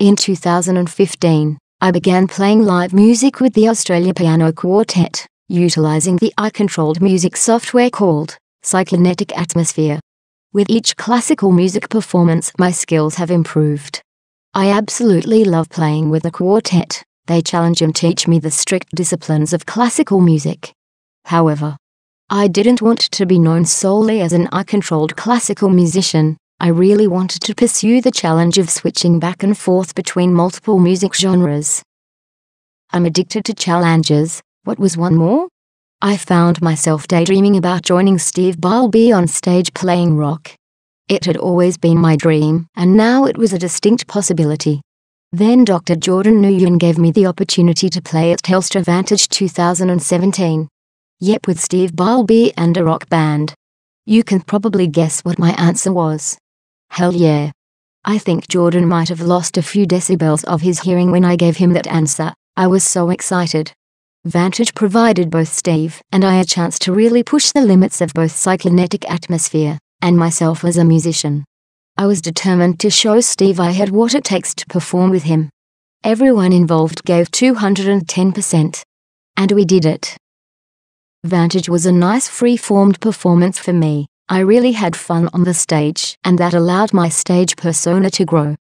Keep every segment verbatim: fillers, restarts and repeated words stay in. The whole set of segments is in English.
In two thousand fifteen, I began playing live music with the Australia Piano Quartet, utilizing the eye-controlled music software called Psykinetic Atmosphere. With each classical music performance, my skills have improved. I absolutely love playing with the quartet. They challenge and teach me the strict disciplines of classical music. However, I didn't want to be known solely as an eye-controlled classical musician. I really wanted to pursue the challenge of switching back and forth between multiple music genres. I'm addicted to challenges. What was one more? I found myself daydreaming about joining Steve Balbi on stage playing rock. It had always been my dream, and now it was a distinct possibility. Then Doctor Jordan Nguyen gave me the opportunity to play at Telstra Vantage two thousand seventeen. Yep, with Steve Balbi and a rock band. You can probably guess what my answer was. Hell yeah. I think Jordan might have lost a few decibels of his hearing when I gave him that answer. I was so excited. Vantage provided both Steve and I a chance to really push the limits of both Psykinetic Atmosphere and myself as a musician. I was determined to show Steve I had what it takes to perform with him. Everyone involved gave two hundred ten percent. And we did it. Vantage was a nice free-formed performance for me. I really had fun on the stage, and that allowed my stage persona to grow.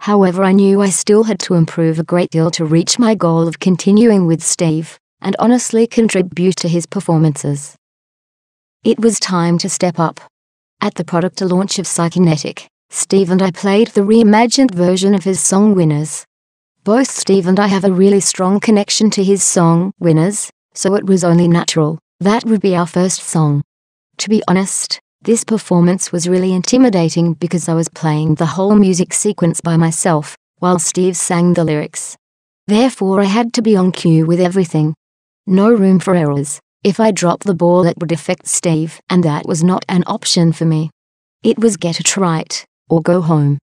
However, I knew I still had to improve a great deal to reach my goal of continuing with Steve, and honestly contribute to his performances. It was time to step up. At the product launch of Psykinetic, Steve and I played the reimagined version of his song Winners. Both Steve and I have a really strong connection to his song Winners, so it was only natural that would be our first song. To be honest, this performance was really intimidating because I was playing the whole music sequence by myself, while Steve sang the lyrics. Therefore I had to be on cue with everything. No room for errors. If I dropped the ball it would affect Steve, and that was not an option for me. It was get it right, or go home.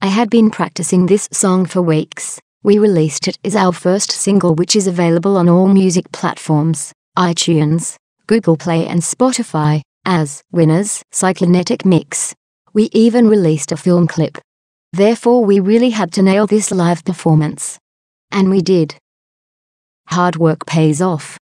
I had been practicing this song for weeks. We released it as our first single, which is available on all music platforms, iTunes, Google Play and Spotify, as Winners Psykinetic Mix. We even released a film clip. Therefore we really had to nail this live performance. And we did. Hard work pays off.